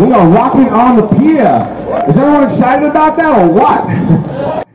We're going to rock me on the pier. Is everyone excited about that or what?